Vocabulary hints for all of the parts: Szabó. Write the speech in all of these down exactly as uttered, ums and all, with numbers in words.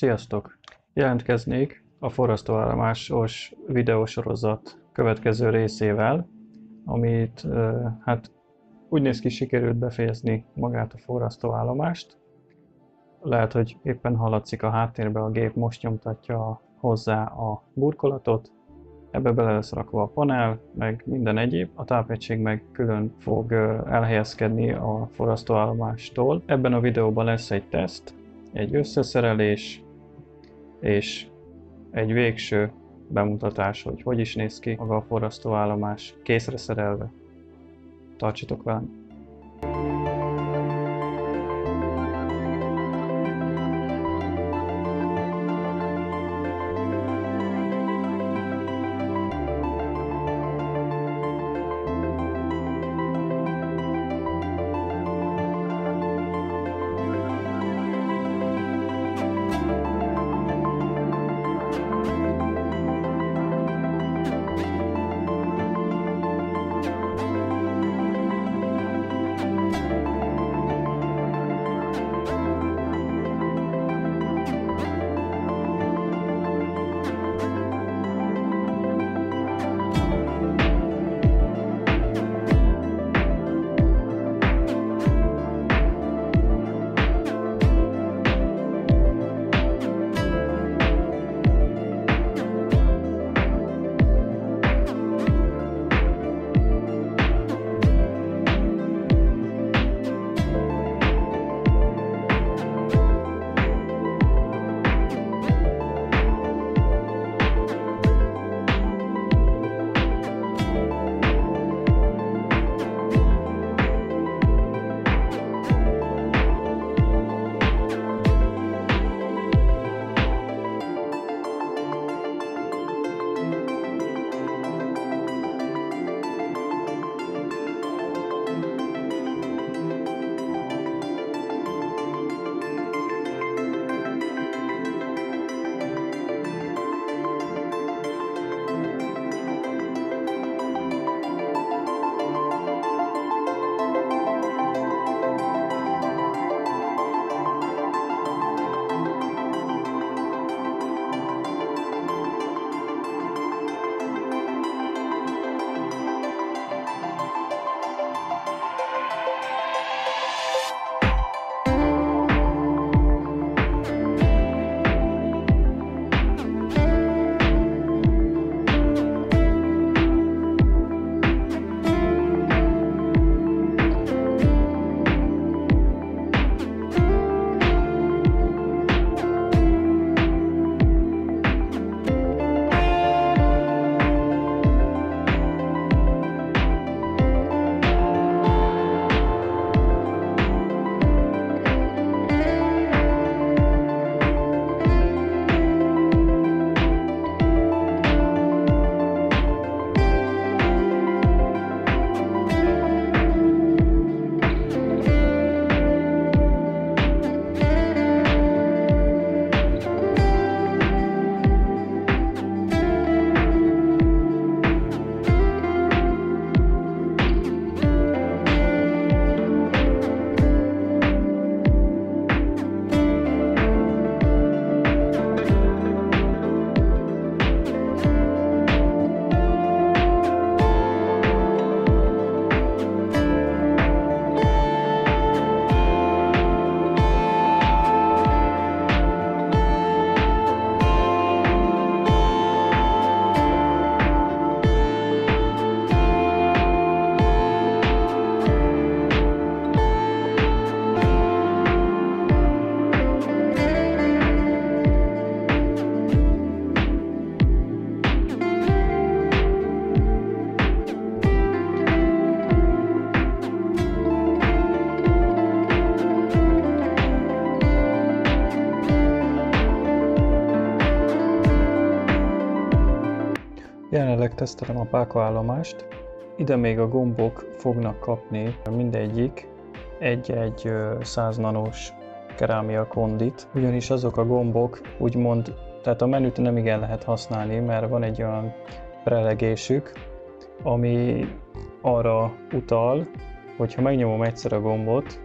Sziasztok! Jelentkeznék a forrasztóállomásos videósorozat következő részével, amit hát úgy néz ki, sikerült befejezni magát a forrasztóállomást. Lehet, hogy éppen hallatszik a háttérbe, a gép most nyomtatja hozzá a burkolatot, ebbe bele lesz rakva a panel, meg minden egyéb, a tápegység meg külön fog elhelyezkedni a forrasztóállomástól. Ebben a videóban lesz egy teszt, egy összeszerelés és egy végső bemutatás, hogy hogy is néz ki maga a forrasztóállomás készre szerelve. Tartsatok velem! Jelenleg tesztelem a pákaállomást, ide még a gombok fognak kapni mindegyik egy-egy száz nanós kerámia kondit, ugyanis azok a gombok úgymond, tehát a menüt nem igen lehet használni, mert van egy olyan prelegésük, ami arra utal, hogy ha megnyomom egyszer a gombot,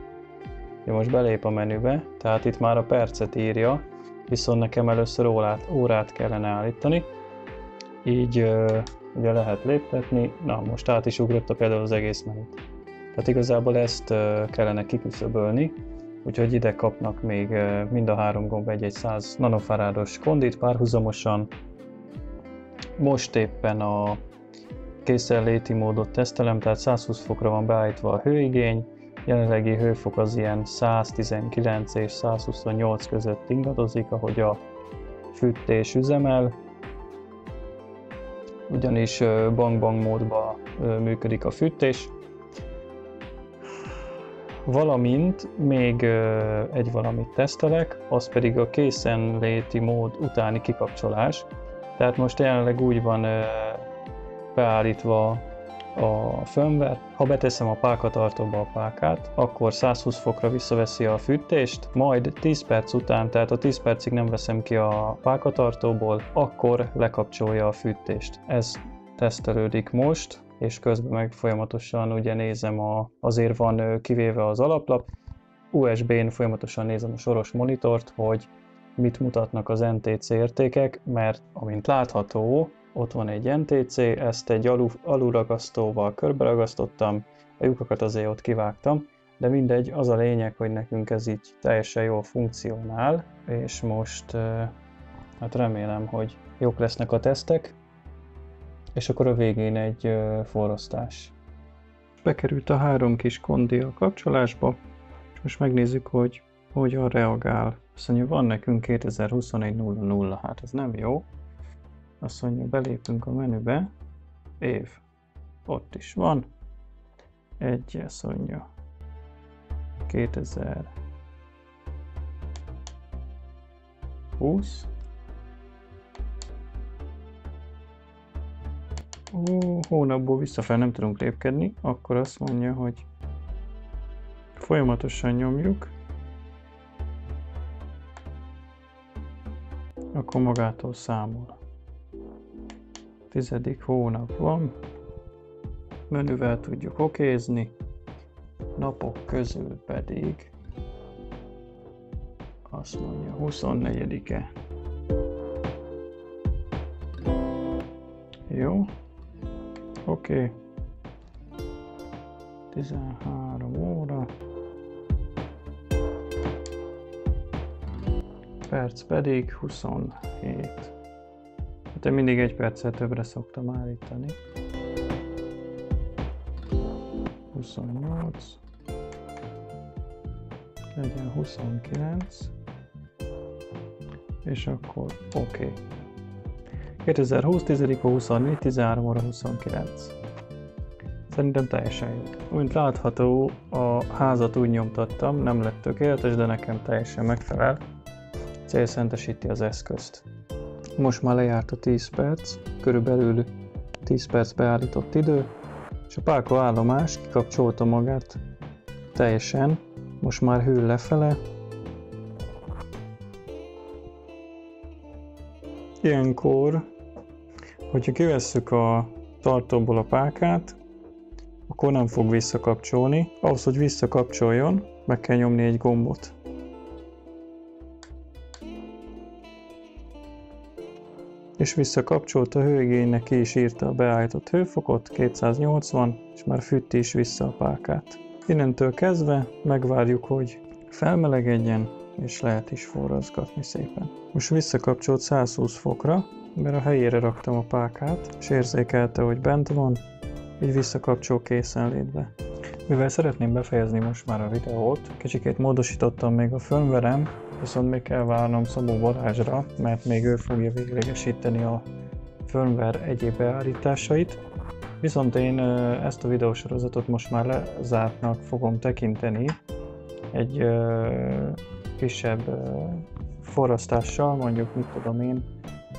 most belép a menübe, tehát itt már a percet írja, viszont nekem először órát, órát kellene állítani, így ö, ugye lehet léptetni, na most át is ugrotta például az egész menüt. Tehát igazából ezt ö, kellene kiküszöbölni, úgyhogy ide kapnak még ö, mind a három gomb egy-egy száz nanofárádos kondit párhuzamosan. Most éppen a készenléti módot tesztelem, tehát százhúsz fokra van beállítva a hőigény, jelenlegi hőfok az ilyen száztizenkilenc és százhuszonnyolc között ingadozik, ahogy a fűtés üzemel, ugyanis bang-bang módban működik a fűtés. Valamint még egy valamit tesztelek, az pedig a készenléti mód utáni kikapcsolás. Tehát most jelenleg úgy van beállítva a firmware. Ha beteszem a pákatartóba a pákát, akkor százhúsz fokra visszaveszi a fűtést, majd tíz perc után, tehát a tíz percig nem veszem ki a pákatartóból, akkor lekapcsolja a fűtést. Ez tesztelődik most, és közben meg folyamatosan ugye nézem, a, azért van kivéve az alaplap, u es bén folyamatosan nézem a soros monitort, hogy mit mutatnak az en té cé értékek, mert amint látható, ott van egy en té cé, ezt egy alul, alulragasztóval körberagasztottam, a lyukakat azért ott kivágtam, de mindegy, az a lényeg, hogy nekünk ez így teljesen jól funkcionál, és most hát remélem, hogy jók lesznek a tesztek, és akkor a végén egy forrasztás. Bekerült a három kis kondi a kapcsolásba, és most megnézzük, hogy hogyan reagál. Azt mondja, van nekünk kétezer-huszonegy nulla nulla, hát ez nem jó. Azt mondja, belépünk a menübe, év, ott is van, egy, azt mondja, kétezer-húsz, ó, hónapból visszafelé nem tudunk lépkedni, akkor azt mondja, hogy folyamatosan nyomjuk, akkor magától számol. Tizedik hónap van, menüvel tudjuk okézni, napok közül pedig azt mondja huszonnegyedike. Jó, oké, tizenhárom óra, perc pedig huszonhét. Én mindig egy perccel többre szoktam állítani. huszonnyolc. Legyen huszonkilenc. És akkor oké. kétezer-húsz, tíz huszonnégy, tizenhárom óra huszonkilenc. Szerintem teljesen jó. Úgy látható, a házat úgy nyomtattam, nem lett tökéletes, de nekem teljesen megfelel. Célszentesíti az eszközt. Most már lejárt a tíz perc, körülbelül tíz perc beállított idő, és a pálka állomás kikapcsolta magát teljesen, most már hűl lefele. Ilyenkor, hogyha kivesszük a tartóból a pálkát, akkor nem fog visszakapcsolni. Ahhoz, hogy visszakapcsoljon, meg kell nyomni egy gombot. És visszakapcsolt a hőigénynek, ki is írta a beállított hőfokot, kétszáznyolcvan, és már fűti is vissza a pákát. Innentől kezdve megvárjuk, hogy felmelegedjen, és lehet is forraszgatni szépen. Most visszakapcsolt százhúsz fokra, mert a helyére raktam a pákát, és érzékelte, hogy bent van, így visszakapcsol készenlétbe. Mivel szeretném befejezni most már a videót, kicsikét módosítottam még a firmware-em, viszont még kell várnom Szabó Balázsra, mert még ő fogja véglegesíteni a firmware egyéb beállításait. Viszont én ezt a videósorozatot most már lezártnak fogom tekinteni egy ö, kisebb ö, forrasztással, mondjuk mit tudom én,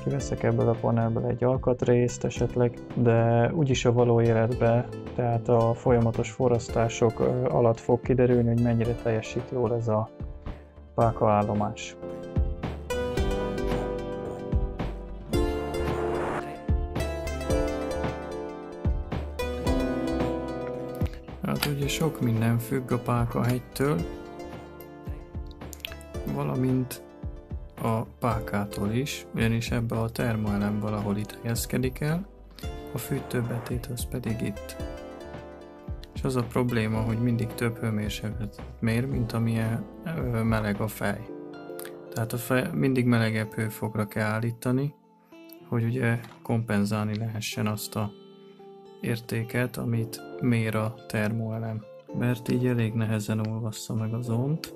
kiveszek ebből a panelből egy alkatrészt esetleg, de úgyis a való életbe, tehát a folyamatos forrasztások alatt fog kiderülni, hogy mennyire teljesít jól ez a pálkaállomás. Hát ugye sok minden függ a pálkahegytől, valamint a pákától is, ugyanis ebbe a termoelem valahol itt helyezkedik el, a fűtőbetéthez pedig itt. És az a probléma, hogy mindig több hőmérsékletet mér, mint amilyen meleg a fej. Tehát a fej mindig melegebb hőfokra kell állítani, hogy ugye kompenzálni lehessen azt a értéket, amit mér a termoelem. Mert így elég nehezen olvassza meg az ohmt.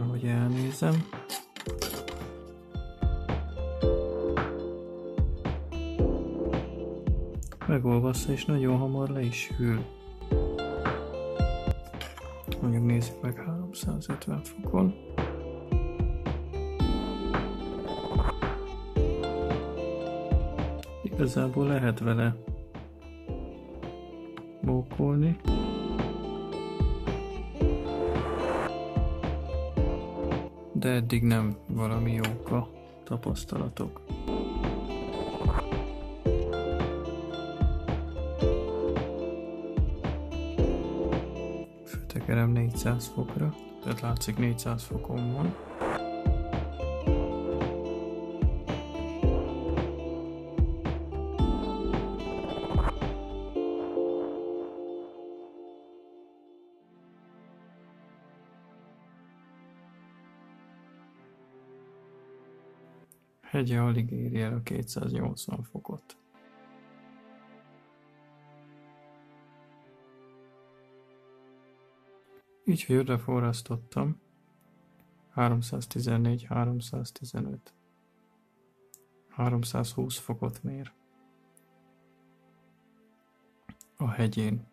Ahogy elnézem. Megolvassza, és nagyon hamar le is hűl. Mondjuk nézzük meg háromszázötven fokon. Igazából lehet vele mókolni. De eddig nem valami jók a tapasztalatok. Főtekerem négyszáz fokra, tehát látszik négyszáz fokon van. Hegye alig éri el a kétszáznyolcvan fokot. Így, hogy ötre forrasztottam, háromszáztizennégy, háromszáztizenöt, háromszázhúsz fokot mér a hegyén.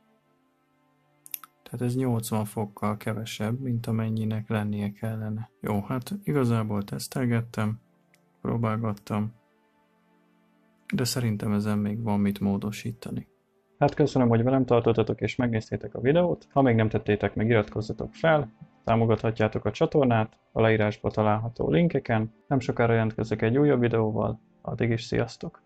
Tehát ez nyolcvan fokkal kevesebb, mint amennyinek lennie kellene. Jó, hát igazából tesztelgettem, próbálgattam, de szerintem ezen még van mit módosítani. Hát köszönöm, hogy velem tartottatok és megnéztétek a videót. Ha még nem tettétek meg, iratkozzatok fel, támogathatjátok a csatornát a leírásba található linkeken. Nem sokára jelentkezek egy újabb videóval, addig is sziasztok!